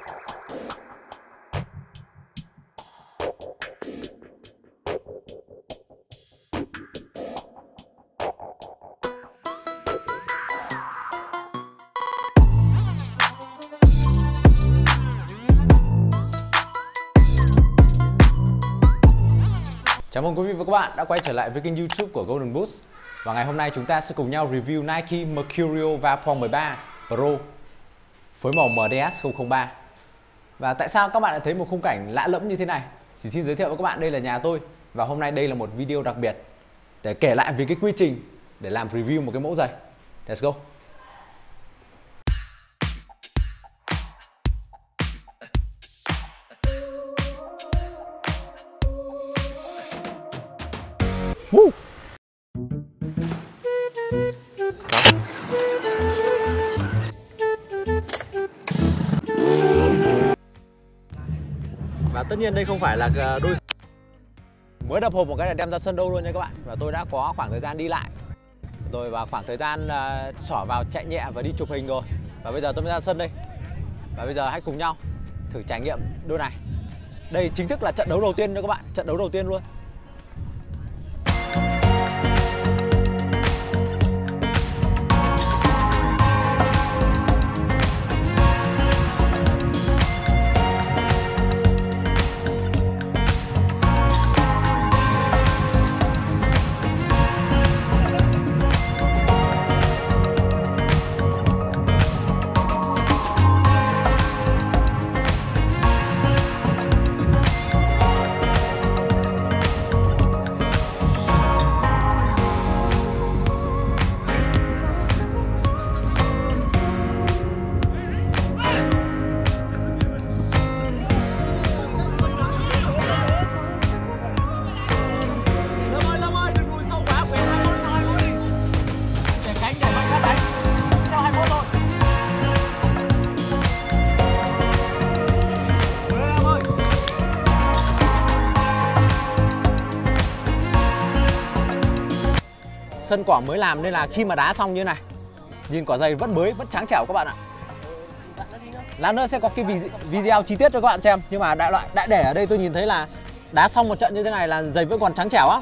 Chào mừng quý vị và các bạn đã quay trở lại với kênh YouTube của Golden Boots. Và ngày hôm nay chúng ta sẽ cùng nhau review Nike Mercurial Vapor 13 Pro phối màu MDS-003. Và tại sao các bạn lại thấy một khung cảnh lạ lẫm như thế này? Chỉ xin giới thiệu với các bạn đây là nhà tôi. Và hôm nay đây là một video đặc biệt để kể lại về cái quy trình để làm review một cái mẫu giày. Let's go! Và tất nhiên đây không phải là đôi mới đập hộp một cái là đem ra sân đâu luôn nha các bạn. Và tôi đã có khoảng thời gian đi lại rồi và khoảng thời gian xỏ vào chạy nhẹ và đi chụp hình rồi. Và bây giờ tôi mới ra sân đây. Và bây giờ hãy cùng nhau thử trải nghiệm đôi này. Đây chính thức là trận đấu đầu tiên cho các bạn, trận đấu đầu tiên luôn. Sân cỏ mới làm nên là khi mà đá xong như thế này, nhìn quả giày vẫn mới, vẫn trắng trẻo các bạn ạ. Lát nữa sẽ có cái video chi tiết cho các bạn xem. Nhưng mà đại để ở đây tôi nhìn thấy là đá xong một trận như thế này là giày vẫn còn trắng trẻo á.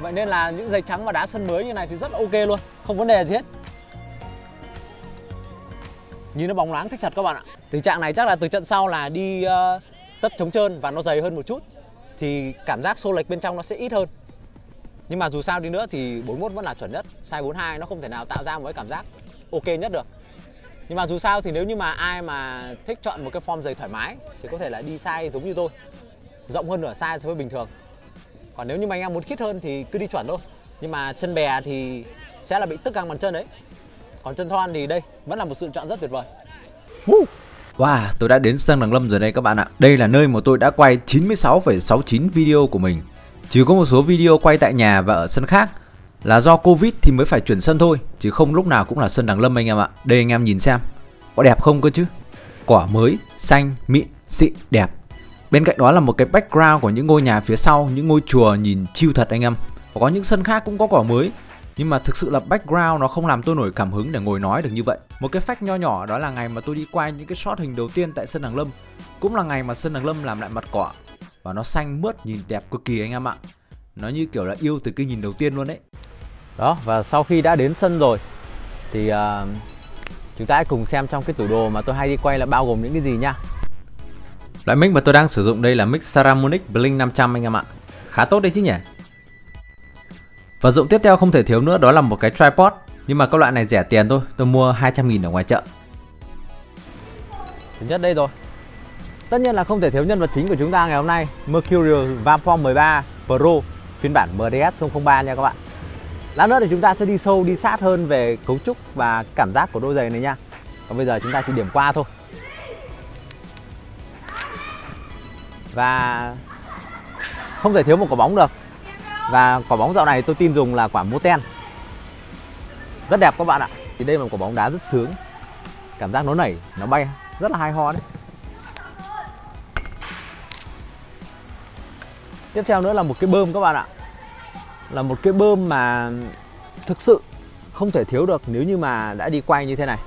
Vậy nên là những giày trắng mà đá sân mới như này thì rất là ok luôn, không vấn đề gì hết. Nhìn nó bóng loáng thích thật các bạn ạ. Tình trạng này chắc là từ trận sau là đi tất trống trơn và nó dày hơn một chút, thì cảm giác xô lệch bên trong nó sẽ ít hơn. Nhưng mà dù sao đi nữa thì 41 vẫn là chuẩn nhất. Size 42 nó không thể nào tạo ra một cái cảm giác ok nhất được. Nhưng mà dù sao thì nếu như mà ai mà thích chọn một cái form giày thoải mái thì có thể là đi size giống như tôi, rộng hơn nửa size so với bình thường. Còn nếu như mà anh em muốn khít hơn thì cứ đi chuẩn thôi. Nhưng mà chân bè thì sẽ là bị tức căng bàn chân đấy. Còn chân thon thì đây vẫn là một sự chọn rất tuyệt vời. Wow, tôi đã đến sân Đằng Lâm rồi đây các bạn ạ. Đây là nơi mà tôi đã quay 96,69 video của mình. Chỉ có một số video quay tại nhà và ở sân khác là do Covid thì mới phải chuyển sân thôi, chứ không lúc nào cũng là sân Đằng Lâm anh em ạ. Đây anh em nhìn xem, có đẹp không cơ chứ. Cỏ mới, xanh, mịn, xịn, đẹp. Bên cạnh đó là một cái background của những ngôi nhà phía sau, những ngôi chùa nhìn chill thật anh em. Và có những sân khác cũng có cỏ mới, nhưng mà thực sự là background nó không làm tôi nổi cảm hứng để ngồi nói được như vậy. Một cái fact nho nhỏ đó là ngày mà tôi đi quay những cái shot hình đầu tiên tại sân Đằng Lâm, cũng là ngày mà sân Đằng Lâm làm lại mặt cỏ. Và nó xanh mướt, nhìn đẹp cực kỳ anh em ạ. Nó như kiểu là yêu từ cái nhìn đầu tiên luôn đấy. Đó, và sau khi đã đến sân rồi thì chúng ta hãy cùng xem trong cái tủ đồ mà tôi hay đi quay là bao gồm những cái gì nha. Loại mic mà tôi đang sử dụng đây là mic Saramonic Blink 500 anh em ạ. Khá tốt đấy chứ nhỉ. Và dụng tiếp theo không thể thiếu nữa đó là một cái tripod. Nhưng mà các loại này rẻ tiền thôi, tôi mua 200.000 ở ngoài chợ. Thứ nhất đây rồi. Tất nhiên là không thể thiếu nhân vật chính của chúng ta ngày hôm nay, Mercurial Vapor 13 Pro phiên bản MDS-003 nha các bạn. Lát nữa thì chúng ta sẽ đi sâu, đi sát hơn về cấu trúc và cảm giác của đôi giày này nha. Còn bây giờ chúng ta chỉ điểm qua thôi. Và không thể thiếu một quả bóng được. Và quả bóng dạo này tôi tin dùng là quả Moten. Rất đẹp các bạn ạ. Thì đây là một quả bóng đá rất sướng. Cảm giác nó nảy, nó bay, rất là hay ho đấy. Tiếp theo nữa là một cái bơm các bạn ạ. Là một cái bơm mà thực sự không thể thiếu được nếu như mà đã đi quay như thế này.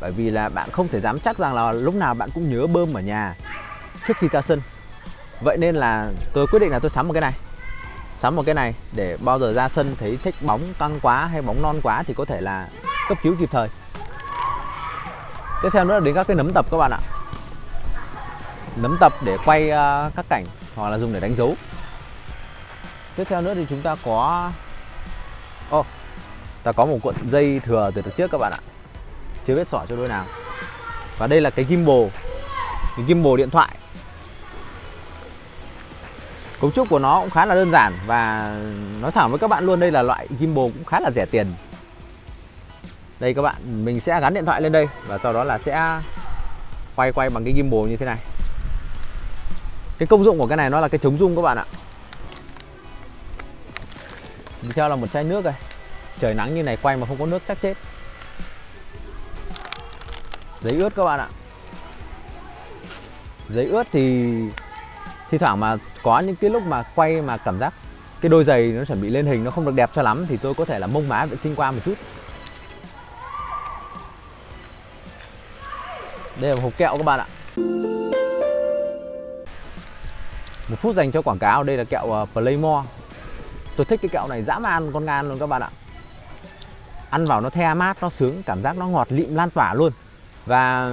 Bởi vì là bạn không thể dám chắc rằng là lúc nào bạn cũng nhớ bơm ở nhà trước khi ra sân. Vậy nên là tôi quyết định là tôi sắm một cái này. Sắm một cái này để bao giờ ra sân thấy thích bóng căng quá hay bóng non quá thì có thể là cấp cứu kịp thời. Tiếp theo nữa là đến các cái nấm tập các bạn ạ. Nấm tập để quay các cảnh hoặc là dùng để đánh dấu. Tiếp theo nữa thì chúng ta có ta có một cuộn dây thừa từ trước các bạn ạ, chưa vết xỏ cho đôi nào. Và đây là cái gimbal điện thoại. Cấu trúc của nó cũng khá là đơn giản và nói thẳng với các bạn luôn, đây là loại gimbal cũng khá là rẻ tiền. Đây các bạn, mình sẽ gắn điện thoại lên đây và sau đó là sẽ quay bằng cái gimbal như thế này. Cái công dụng của cái này nó là cái chống rung các bạn ạ. Tiếp theo là một chai nước đây. Trời nắng như này quay mà không có nước chắc chết. Giấy ướt các bạn ạ. Giấy ướt thì thi thoảng mà có những cái lúc mà quay mà cảm giác cái đôi giày nó chuẩn bị lên hình, nó không được đẹp cho lắm thì tôi có thể là mông má vệ sinh qua một chút. Đây là một hộp kẹo các bạn ạ. 1 phút dành cho quảng cáo. Đây là kẹo Playmore. Tôi thích cái kẹo này dã man con ngan luôn các bạn ạ. Ăn vào nó the mát, nó sướng, cảm giác nó ngọt lịm lan tỏa luôn. Và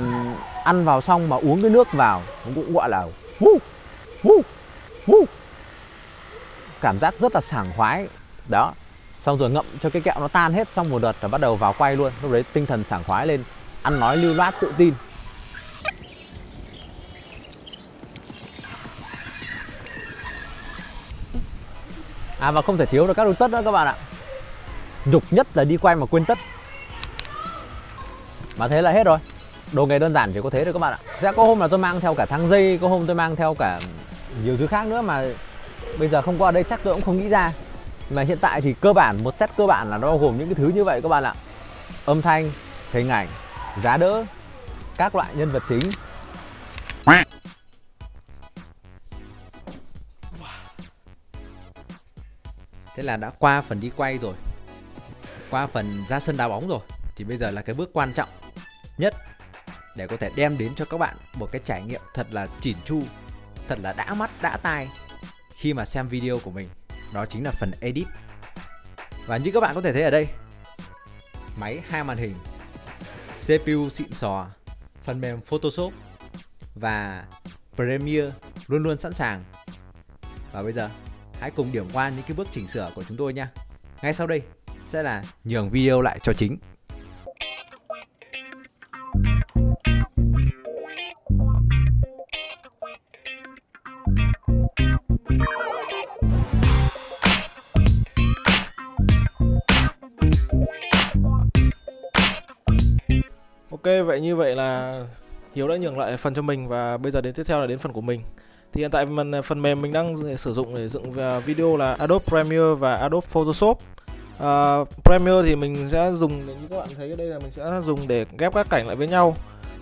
ăn vào xong mà uống cái nước vào cũng gọi là cảm giác rất là sảng khoái. Đó. Xong rồi ngậm cho cái kẹo nó tan hết, xong một đợt rồi bắt đầu vào quay luôn. Lúc đấy tinh thần sảng khoái lên, ăn nói lưu loát tự tin. Và không thể thiếu được các đôi tất nữa các bạn ạ. Nhục nhất là đi quay mà quên tất. Mà thế là hết rồi. Đồ nghề đơn giản chỉ có thế thôi các bạn ạ. Sẽ có hôm là tôi mang theo cả thang dây, có hôm tôi mang theo cả nhiều thứ khác nữa mà bây giờ không có ở đây chắc tôi cũng không nghĩ ra. Mà hiện tại thì cơ bản, một set cơ bản là nó bao gồm những cái thứ như vậy các bạn ạ. Âm thanh, hình ảnh, giá đỡ, các loại nhân vật chính. Thế là đã qua phần đi quay rồi, qua phần ra sân đá bóng rồi, thì bây giờ là cái bước quan trọng nhất để có thể đem đến cho các bạn một cái trải nghiệm thật là chỉn chu, thật là đã mắt đã tai khi mà xem video của mình. Đó chính là phần edit. Và như các bạn có thể thấy ở đây, máy 2 màn hình, CPU xịn sò, phần mềm Photoshop và Premiere luôn luôn sẵn sàng. Và bây giờ hãy cùng điểm qua những cái bước chỉnh sửa của chúng tôi nha. Ngay sau đây sẽ là nhường video lại cho chính. Ok, vậy như vậy là Hiếu đã nhường lại phần cho mình và bây giờ đến tiếp theo là đến phần của mình. Thì hiện tại phần mềm mình đang sử dụng để dựng video là Adobe Premiere và Adobe Photoshop. Premiere thì mình sẽ dùng, như các bạn thấy ở đây là mình sẽ dùng để ghép các cảnh lại với nhau.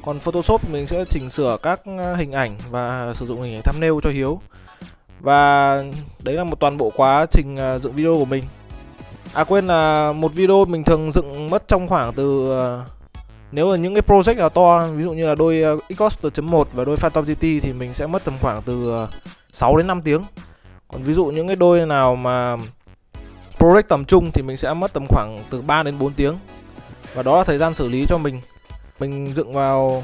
Còn Photoshop mình sẽ chỉnh sửa các hình ảnh và sử dụng hình ảnh thumbnail cho Hiếu. Và đấy là một toàn bộ quá trình dựng video của mình. À quên là một video mình thường dựng mất trong khoảng từ, nếu là những cái project nào to, ví dụ như là đôi Exostar 1 và đôi Phantom GT thì mình sẽ mất tầm khoảng từ 6 đến 5 tiếng. Còn ví dụ những cái đôi nào mà project tầm trung thì mình sẽ mất tầm khoảng từ 3 đến 4 tiếng. Và đó là thời gian xử lý cho mình. Mình dựng vào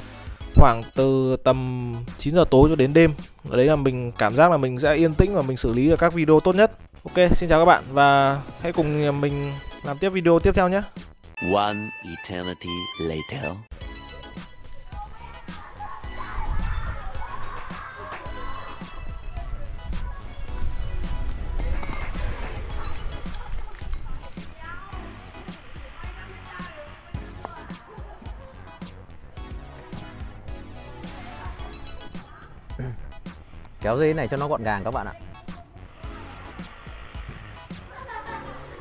khoảng từ tầm 9 giờ tối cho đến đêm. Đấy là mình cảm giác là mình sẽ yên tĩnh và mình xử lý được các video tốt nhất. Ok, xin chào các bạn và hãy cùng mình làm tiếp video tiếp theo nhé. One eternity later. Kéo dây này cho nó gọn gàng các bạn ạ.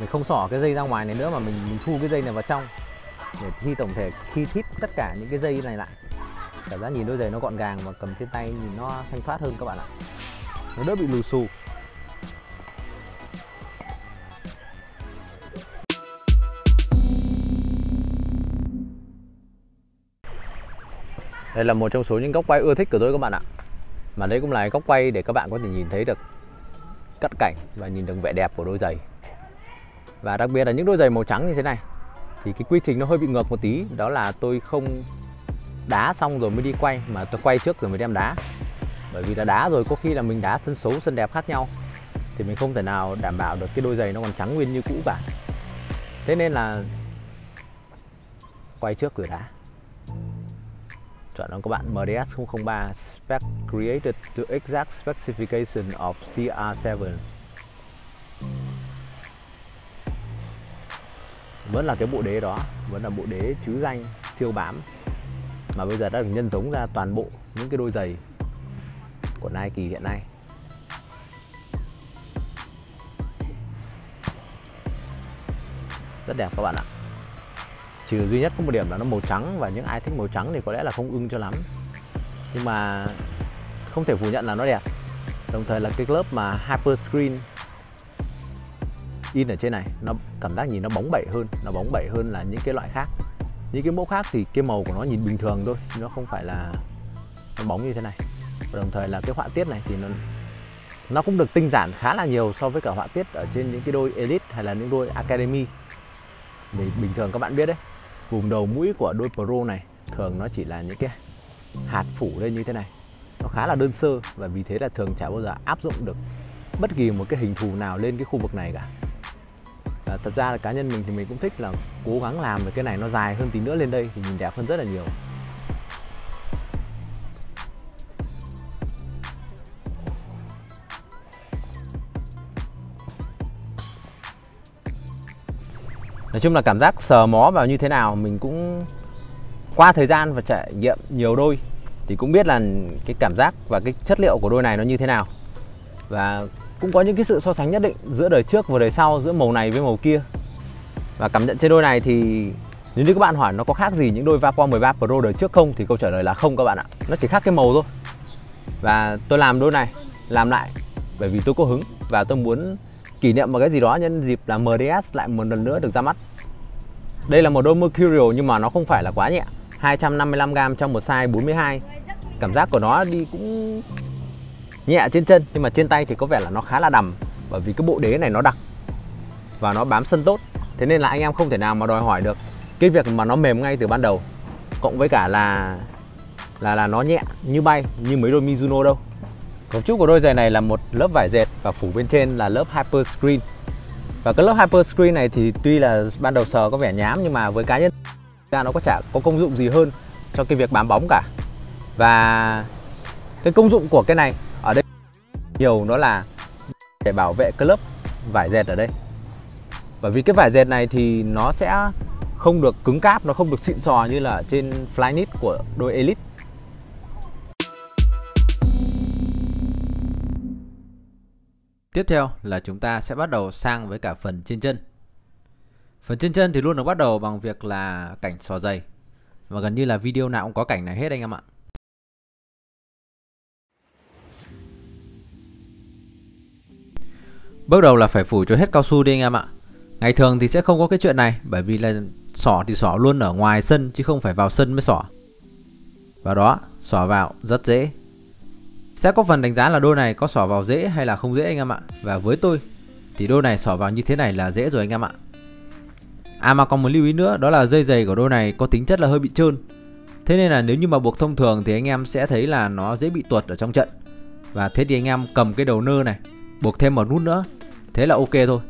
Mình không xỏ cái dây ra ngoài này nữa mà mình thu cái dây này vào trong để khi tổng thể khi thít tất cả những cái dây này lại, cảm giác nhìn đôi giày nó gọn gàng và cầm trên tay nhìn nó thanh thoát hơn các bạn ạ, nó đỡ bị lù xù. Đây là một trong số những góc quay ưa thích của tôi các bạn ạ. Mà đây cũng là góc quay để các bạn có thể nhìn thấy được cận cảnh và nhìn được vẻ đẹp của đôi giày. Và đặc biệt là những đôi giày màu trắng như thế này thì cái quy trình nó hơi bị ngược một tí, đó là tôi không đá xong rồi mới đi quay, mà tôi quay trước rồi mới đem đá. Bởi vì là đá rồi có khi là mình đá sân xấu sân đẹp khác nhau thì mình không thể nào đảm bảo được cái đôi giày nó còn trắng nguyên như cũ cả. Thế nên là quay trước rồi đá. Chọn đó các bạn, MDS-003 Spec Created to Exact Specification of CR7. Vẫn là cái bộ đế đó, vẫn là bộ đế trứ danh siêu bám, mà bây giờ đã được nhân giống ra toàn bộ những cái đôi giày của Nike hiện nay. Rất đẹp các bạn ạ. Trừ duy nhất có một điểm là nó màu trắng, và những ai thích màu trắng thì có lẽ là không ưng cho lắm. Nhưng mà không thể phủ nhận là nó đẹp. Đồng thời là cái lớp mà Hyper Screen in ở trên này, nó cảm giác nhìn nó bóng bẩy hơn, nó bóng bẩy hơn là những cái loại khác. Những cái mẫu khác thì cái màu của nó nhìn bình thường thôi, nó không phải là nó bóng như thế này. Và đồng thời là cái họa tiết này thì nó cũng được tinh giản khá là nhiều so với cả họa tiết ở trên những cái đôi Elite hay là những đôi Academy. Thì bình thường các bạn biết đấy, vùng đầu mũi của đôi Pro này thường nó chỉ là những cái hạt phủ lên như thế này, nó khá là đơn sơ, và vì thế là thường chả bao giờ áp dụng được bất kỳ một cái hình thù nào lên cái khu vực này cả. À, thật ra là cá nhân mình thì mình cũng thích là cố gắng làm cái này nó dài hơn tí nữa lên đây thì nhìn đẹp hơn rất là nhiều. Nói chung là cảm giác sờ mó vào như thế nào, mình cũng qua thời gian và trải nghiệm nhiều đôi thì cũng biết là cái cảm giác và cái chất liệu của đôi này nó như thế nào. Và cũng có những cái sự so sánh nhất định giữa đời trước và đời sau, giữa màu này với màu kia. Và cảm nhận trên đôi này thì nếu như các bạn hỏi nó có khác gì những đôi Vapor 13 Pro đời trước không, thì câu trả lời là không các bạn ạ. Nó chỉ khác cái màu thôi. Và tôi làm đôi này, làm lại bởi vì tôi có hứng và tôi muốn kỷ niệm một cái gì đó nhân dịp là MDS lại một lần nữa được ra mắt. Đây là một đôi Mercurial nhưng mà nó không phải là quá nhẹ, 255g trong một size 42. Cảm giác của nó đi cũng nhẹ trên chân, nhưng mà trên tay thì có vẻ là nó khá là đầm, bởi vì cái bộ đế này nó đặc và nó bám sân tốt. Thế nên là anh em không thể nào mà đòi hỏi được cái việc mà nó mềm ngay từ ban đầu, cộng với cả là nó nhẹ như bay như mấy đôi Mizuno đâu. Cấu trúc của đôi giày này là một lớp vải dệt và phủ bên trên là lớp Hyper Screen. Và cái lớp Hyper Screen này thì tuy là ban đầu sờ có vẻ nhám, nhưng mà với cá nhân ra nó có chả có công dụng gì hơn cho cái việc bám bóng cả. Và cái công dụng của cái này ở đây nhiều đó là để bảo vệ cái lớp vải dệt ở đây. Bởi vì cái vải dệt này thì nó sẽ không được cứng cáp, nó không được xịn sò như là trên Flyknit của đôi Elite. Tiếp theo là chúng ta sẽ bắt đầu sang với cả phần trên chân. Phần trên chân thì luôn được bắt đầu bằng việc là cảnh xỏ giày. Và gần như là video nào cũng có cảnh này hết anh em ạ. Bước đầu là phải phủ cho hết cao su đi anh em ạ. Ngày thường thì sẽ không có cái chuyện này, bởi vì là xỏ thì xỏ luôn ở ngoài sân chứ không phải vào sân mới xỏ. Và đó, xỏ vào rất dễ. Sẽ có phần đánh giá là đôi này có xỏ vào dễ hay là không dễ anh em ạ. Và với tôi thì đôi này xỏ vào như thế này là dễ rồi anh em ạ. À mà còn một lưu ý nữa, đó là dây giày của đôi này có tính chất là hơi bị trơn. Thế nên là nếu như mà buộc thông thường thì anh em sẽ thấy là nó dễ bị tuột ở trong trận. Và thế thì anh em cầm cái đầu nơ này, buộc thêm một nút nữa, thế là ok thôi.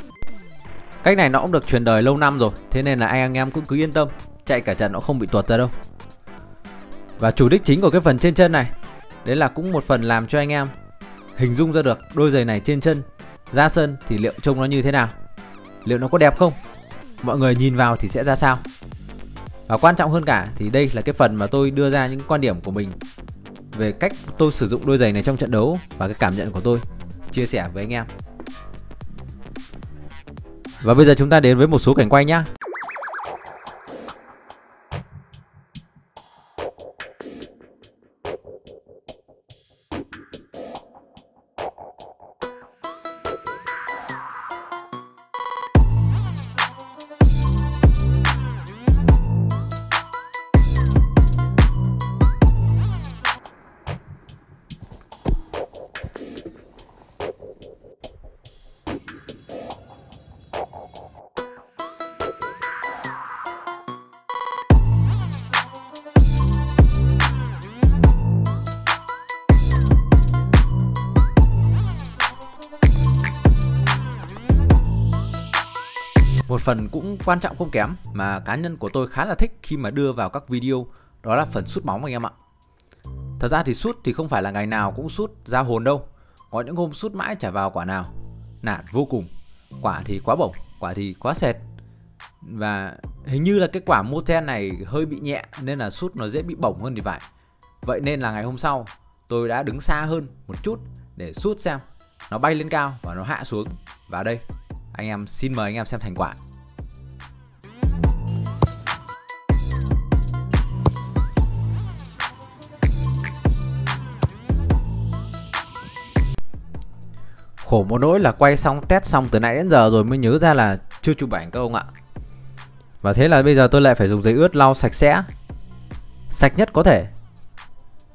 Cách này nó cũng được truyền đời lâu năm rồi, thế nên là anh em cũng cứ yên tâm, chạy cả trận nó không bị tuột ra đâu. Và chủ đích chính của cái phần trên chân này, đấy là cũng một phần làm cho anh em hình dung ra được đôi giày này trên chân, ra sân thì liệu trông nó như thế nào, liệu nó có đẹp không, mọi người nhìn vào thì sẽ ra sao. Và quan trọng hơn cả thì đây là cái phần mà tôi đưa ra những quan điểm của mình về cách tôi sử dụng đôi giày này trong trận đấu và cái cảm nhận của tôi chia sẻ với anh em. Và bây giờ chúng ta đến với một số cảnh quay nhá. Một phần cũng quan trọng không kém mà cá nhân của tôi khá là thích khi mà đưa vào các video, đó là phần sút móng anh em ạ. Thật ra thì sút thì không phải là ngày nào cũng sút ra hồn đâu. Có những hôm sút mãi chả vào quả nào, nản vô cùng. Quả thì quá bổng, quả thì quá sệt. Và hình như là cái quả Moten này hơi bị nhẹ nên là sút nó dễ bị bổng hơn thì phải. Vậy nên là ngày hôm sau tôi đã đứng xa hơn một chút để sút xem nó bay lên cao và nó hạ xuống. Và đây, anh em xin mời anh em xem thành quả. Khổ một nỗi là quay xong test xong từ nãy đến giờ rồi mới nhớ ra là chưa chụp ảnh các ông ạ. Và thế là bây giờ tôi lại phải dùng giấy ướt lau sạch sẽ, sạch nhất có thể,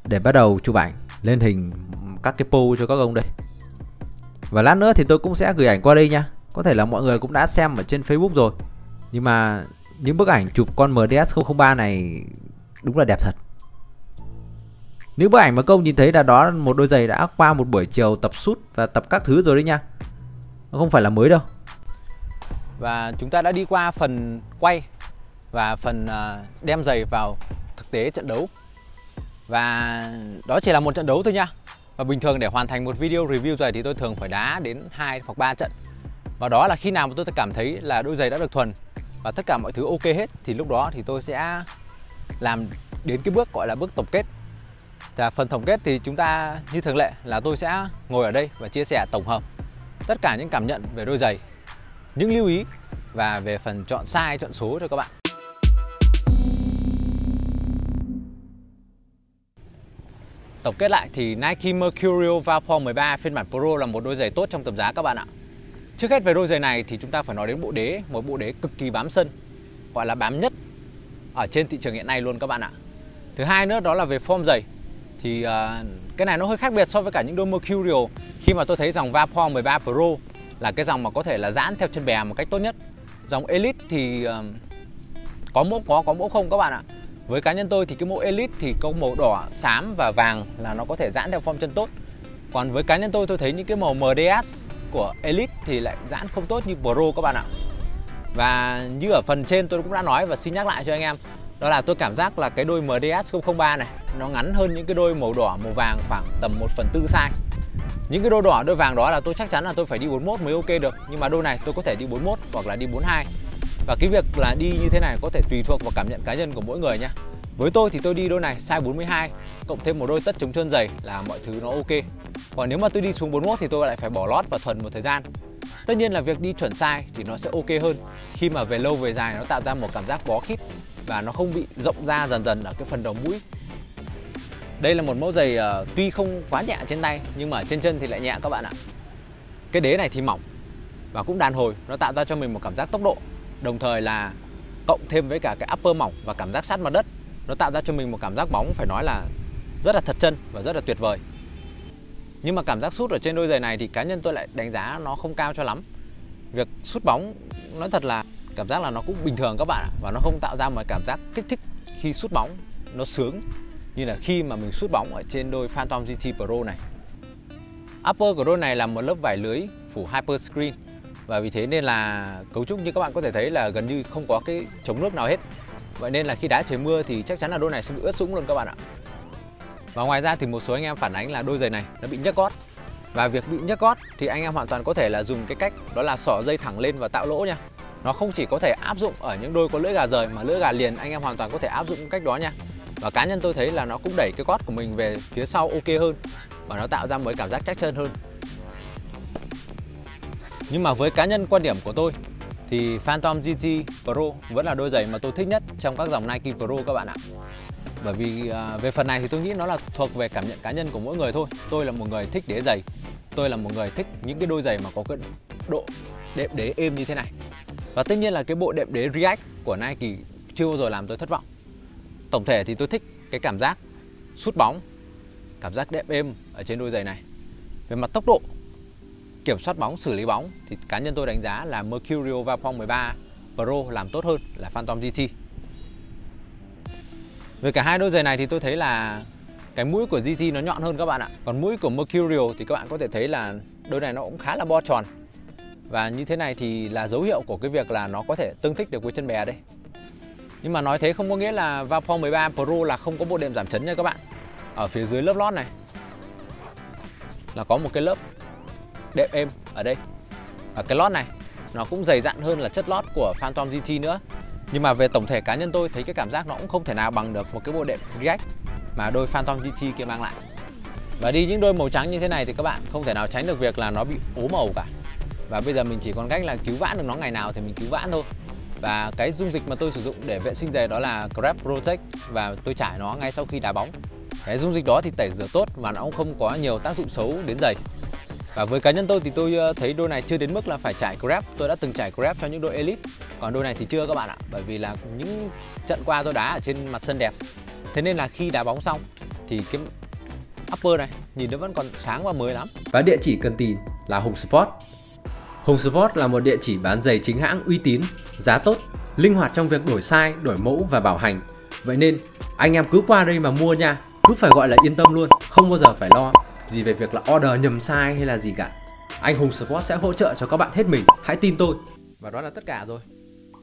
để bắt đầu chụp ảnh lên hình các cái pose cho các ông đây. Và lát nữa thì tôi cũng sẽ gửi ảnh qua đây nha. Có thể là mọi người cũng đã xem ở trên Facebook rồi, nhưng mà những bức ảnh chụp con MDS-003 này đúng là đẹp thật. Nếu bức ảnh mà các ông nhìn thấy là đó, một đôi giày đã qua một buổi chiều tập sút và tập các thứ rồi đấy nha. Nó không phải là mới đâu. Và chúng ta đã đi qua phần quay và phần đem giày vào thực tế trận đấu. Và đó chỉ là một trận đấu thôi nha. Và bình thường để hoàn thành một video review giày thì tôi thường phải đá đến 2 hoặc 3 trận. Và đó là khi nào mà tôi cảm thấy là đôi giày đã được thuần và tất cả mọi thứ ok hết, thì lúc đó thì tôi sẽ làm đến cái bước gọi là bước tổng kết. Và phần tổng kết thì chúng ta như thường lệ là tôi sẽ ngồi ở đây và chia sẻ tổng hợp tất cả những cảm nhận về đôi giày, những lưu ý và về phần chọn size, chọn số cho các bạn. Tổng kết lại thì Nike Mercurial Vapor 13 phiên bản Pro là một đôi giày tốt trong tầm giá các bạn ạ. Trước hết về đôi giày này thì chúng ta phải nói đến bộ đế, một bộ đế cực kỳ bám sân, gọi là bám nhất ở trên thị trường hiện nay luôn các bạn ạ. Thứ hai nữa đó là về form giày thì cái này nó hơi khác biệt so với cả những đôi Mercurial, khi mà tôi thấy dòng Vapor 13 Pro là cái dòng mà có thể là giãn theo chân bè một cách tốt nhất. Dòng Elite thì có mẫu có mẫu không các bạn ạ. Với cá nhân tôi thì cái mẫu Elite thì có màu đỏ, xám và vàng là nó có thể giãn theo form chân tốt. Còn với cá nhân tôi thấy những cái màu MDS của Elite thì lại giãn không tốt như Pro các bạn ạ. Và như ở phần trên tôi cũng đã nói và xin nhắc lại cho anh em, đó là tôi cảm giác là cái đôi MDS-003 này nó ngắn hơn những cái đôi màu đỏ, màu vàng khoảng tầm 1/4 size. Những cái đôi đỏ, đôi vàng đó là tôi chắc chắn là tôi phải đi 41 mới ok được. Nhưng mà đôi này tôi có thể đi 41 hoặc là đi 42. Và cái việc là đi như thế này có thể tùy thuộc vào cảm nhận cá nhân của mỗi người nha. Với tôi thì tôi đi đôi này size 42 cộng thêm một đôi tất chống trơn giày là mọi thứ nó ok. Còn nếu mà tôi đi xuống 41 thì tôi lại phải bỏ lót và thuần một thời gian. Tất nhiên là việc đi chuẩn size thì nó sẽ ok hơn, khi mà về lâu về dài nó tạo ra một cảm giác bó khít và nó không bị rộng ra dần dần ở cái phần đầu mũi. Đây là một mẫu giày tuy không quá nhẹ trên tay nhưng mà trên chân thì lại nhẹ các bạn ạ. Cái đế này thì mỏng và cũng đàn hồi, nó tạo ra cho mình một cảm giác tốc độ. Đồng thời là cộng thêm với cả cái upper mỏng và cảm giác sát mặt đất, nó tạo ra cho mình một cảm giác bóng phải nói là rất là thật chân và rất là tuyệt vời. Nhưng mà cảm giác sút ở trên đôi giày này thì cá nhân tôi lại đánh giá nó không cao cho lắm. Việc sút bóng nói thật là cảm giác là nó cũng bình thường các bạn ạ. Và nó không tạo ra một cảm giác kích thích khi sút bóng nó sướng như là khi mà mình sút bóng ở trên đôi Phantom GT Pro này. Upper của đôi này là một lớp vải lưới phủ Hyper Screen, và vì thế nên là cấu trúc như các bạn có thể thấy là gần như không có cái chống nước nào hết. Vậy nên là khi đá trời mưa thì chắc chắn là đôi này sẽ bị ướt sũng luôn các bạn ạ. Và ngoài ra thì một số anh em phản ánh là đôi giày này nó bị nhấc gót. Và việc bị nhấc gót thì anh em hoàn toàn có thể là dùng cái cách đó là xỏ dây thẳng lên và tạo lỗ nha. Nó không chỉ có thể áp dụng ở những đôi có lưỡi gà rời mà lưỡi gà liền, anh em hoàn toàn có thể áp dụng cách đó nha. Và cá nhân tôi thấy là nó cũng đẩy cái gót của mình về phía sau ok hơn, và nó tạo ra một cảm giác chắc chân hơn. Nhưng mà với cá nhân quan điểm của tôi thì Phantom GT Pro vẫn là đôi giày mà tôi thích nhất trong các dòng Nike Pro các bạn ạ. Bởi vì về phần này thì tôi nghĩ nó là thuộc về cảm nhận cá nhân của mỗi người thôi. Tôi là một người thích đế giày, tôi là một người thích những cái đôi giày mà có cái độ đệm đế êm như thế này. Và tất nhiên là cái bộ đệm đế React của Nike chưa bao giờ làm tôi thất vọng. Tổng thể thì tôi thích cái cảm giác sút bóng, cảm giác đệm êm ở trên đôi giày này. Về mặt tốc độ, kiểm soát bóng, xử lý bóng thì cá nhân tôi đánh giá là Mercurial Vapor 13 Pro làm tốt hơn là Phantom GT. Về cả hai đôi giày này thì tôi thấy là cái mũi của GT nó nhọn hơn các bạn ạ. Còn mũi của Mercurial thì các bạn có thể thấy là đôi này nó cũng khá là bo tròn. Và như thế này thì là dấu hiệu của cái việc là nó có thể tương thích được với chân bè đây. Nhưng mà nói thế không có nghĩa là Vapor 13 Pro là không có bộ đệm giảm chấn nha các bạn. Ở phía dưới lớp lót này là có một cái lớp đệm êm ở đây. Ở cái lót này nó cũng dày dặn hơn là chất lót của Phantom GT nữa. Nhưng mà về tổng thể cá nhân tôi thấy cái cảm giác nó cũng không thể nào bằng được một cái bộ đệm React mà đôi Phantom GT kia mang lại. Và đi những đôi màu trắng như thế này thì các bạn không thể nào tránh được việc là nó bị ố màu cả. Và bây giờ mình chỉ còn cách là cứu vãn được nó ngày nào thì mình cứu vãn thôi. Và cái dung dịch mà tôi sử dụng để vệ sinh giày đó là Crep Protect, và tôi trải nó ngay sau khi đá bóng. Cái dung dịch đó thì tẩy rửa tốt mà nó cũng không có nhiều tác dụng xấu đến giày. Và với cá nhân tôi thì tôi thấy đôi này chưa đến mức là phải trải Crep. Tôi đã từng trải Crep cho những đôi Elite, còn đôi này thì chưa các bạn ạ. Bởi vì là những trận qua tôi đá ở trên mặt sân đẹp, thế nên là khi đá bóng xong thì cái upper này nhìn nó vẫn còn sáng và mới lắm. Và địa chỉ cần tìm là Hùng Sport. Hùng Sport là một địa chỉ bán giày chính hãng uy tín, giá tốt, linh hoạt trong việc đổi size, đổi mẫu và bảo hành. Vậy nên anh em cứ qua đây mà mua nha, cứ phải gọi là yên tâm luôn, không bao giờ phải lo gì về việc là order nhầm size hay là gì cả. Anh Hùng Sport sẽ hỗ trợ cho các bạn hết mình, hãy tin tôi. Và đó là tất cả rồi.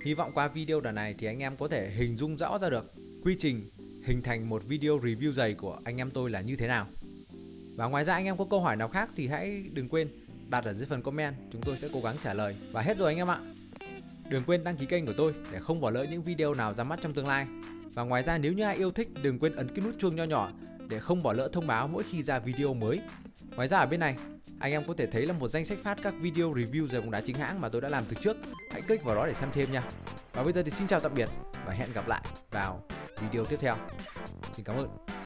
Hy vọng qua video lần này thì anh em có thể hình dung rõ ra được quy trình hình thành một video review giày của anh em tôi là như thế nào. Và ngoài ra anh em có câu hỏi nào khác thì hãy đừng quên đặt ở dưới phần comment, chúng tôi sẽ cố gắng trả lời. Và hết rồi anh em ạ. Đừng quên đăng ký kênh của tôi để không bỏ lỡ những video nào ra mắt trong tương lai. Và ngoài ra nếu như ai yêu thích đừng quên ấn cái nút chuông nho nhỏ để không bỏ lỡ thông báo mỗi khi ra video mới. Ngoài ra ở bên này anh em có thể thấy là một danh sách phát các video review giày bóng đá chính hãng mà tôi đã làm từ trước. Hãy click vào đó để xem thêm nha. Và bây giờ thì xin chào tạm biệt và hẹn gặp lại vào video tiếp theo. Xin cảm ơn.